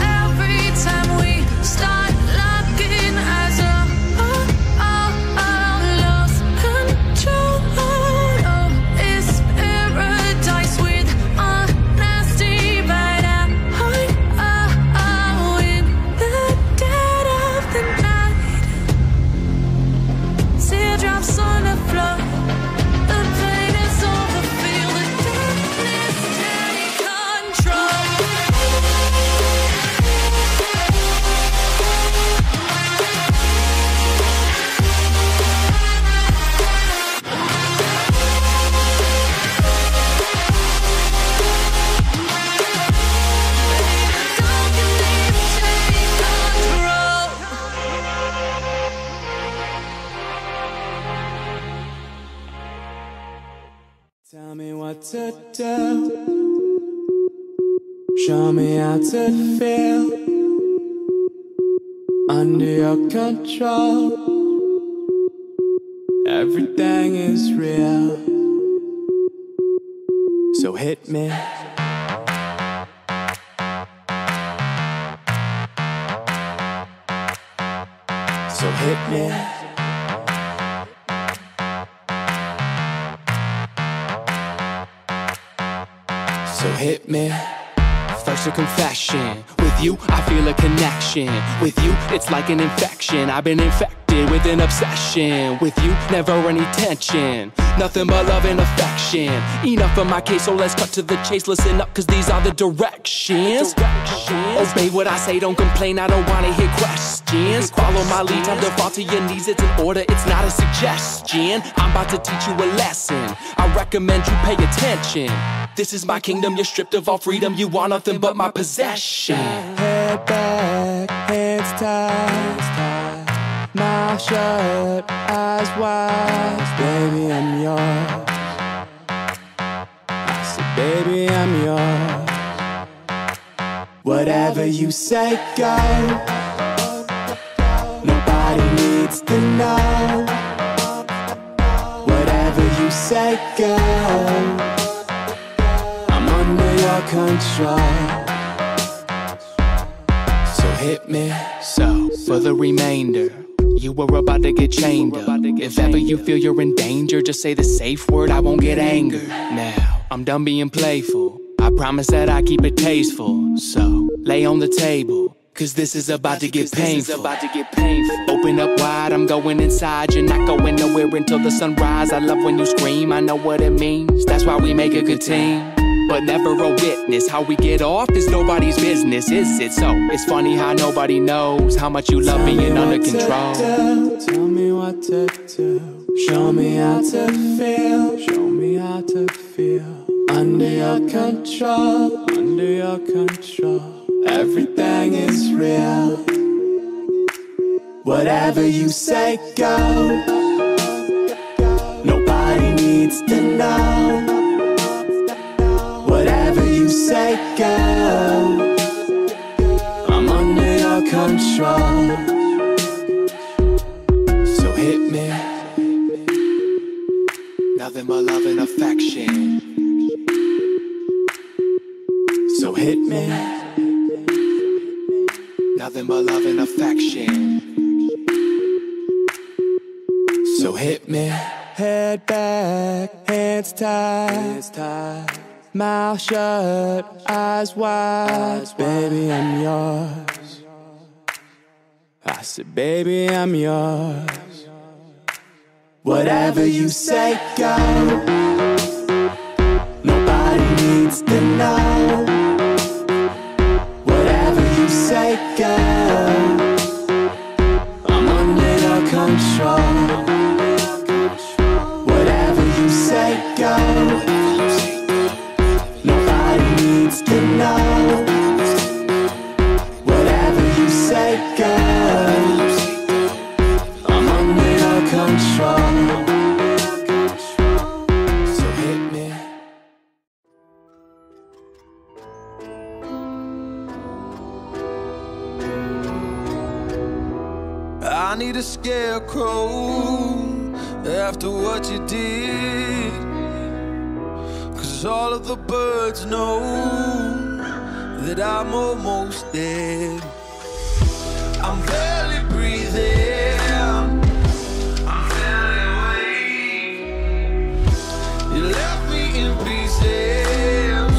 every time we start locking eyes up. Tell me what to do, show me how to feel. Under your control, everything is real. So hit me. So hit me. So hit me. First a confession, with you I feel a connection. With you it's like an infection. I've been infected with an obsession. With you never any tension, nothing but love and affection. Enough of my case, so let's cut to the chase. Listen up, cause these are the directions. Obey what I say, don't complain, I don't wanna hear questions. Follow my lead, time to fall to your knees. It's an order, it's not a suggestion. I'm about to teach you a lesson, I recommend you pay attention. This is my kingdom, you're stripped of all freedom. You want nothing but my possession. Head back, hands tied, mouth shut, eyes wide. Baby, I'm yours. I said, baby, I'm yours. Whatever you say, go. Nobody needs to know. Whatever you say, go. Control. So hit me. So for the remainder, you were about to get chained up. If ever you feel you're in danger, just say the safe word, I won't get angered. Now, I'm done being playful, I promise that I keep it tasteful. So, lay on the table, cause this is about to get painful. Open up wide, I'm going inside. You're not going nowhere until the sunrise. I love when you scream, I know what it means. That's why we make a good team, but never a witness. How we get off is nobody's business, is it? So it's funny how nobody knows how much you love being under control. Tell me what to do, show me how to feel. Show me how to feel. Under your control, under your control. Everything is real. Whatever you say, go. Nobody needs to know. Say go. I'm under your control. So hit me. Nothing but love and affection. So hit me. Nothing but love and affection. So hit me. Head back, hands tied, hands tied. Mouth shut, eyes wide. Baby, I'm yours. I said, baby, I'm yours. Whatever you say, go. Nobody needs to know. Whatever you say, go. I'm under your control. Whatever you say, go. I need a scarecrow after what you did, 'cause all of the birds know that I'm almost dead. I'm barely breathing, I'm barely awake. You left me in pieces,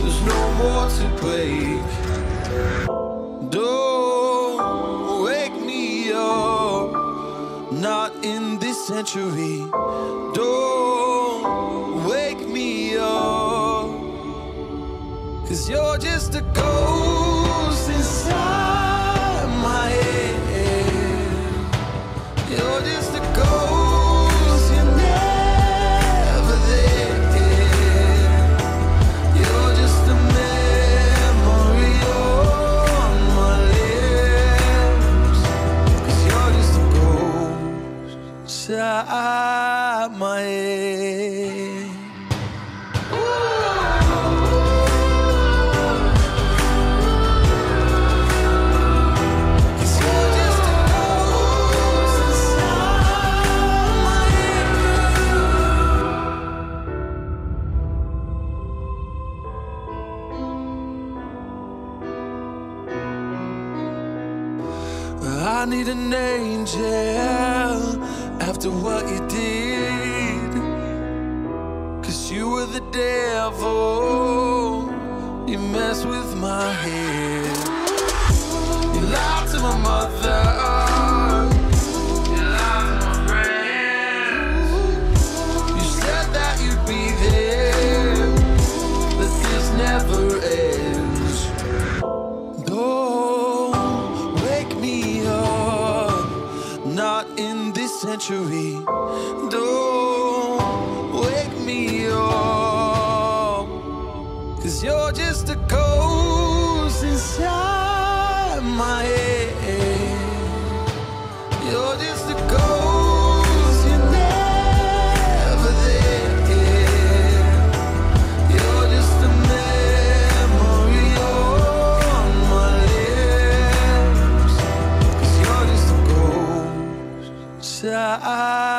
there's no more to break. Don't wake me up, not in this century. Don't wake me up, 'cause you're just a ghost inside. You're just a ghost, you're never there. You're just a memory on my lips, 'cause you're just a ghost inside my head. I need an angel after what you did, 'cause you were the devil, you messed with my head. You lied to my mother, you lied to my friends. You said that you'd be there, but this never ends. Not in this century. Don't wake me up, 'cause you're just a ghost inside my head. You're just a ghost, you're never there. You're just a memory on my lips, 'cause you're just a ghost. I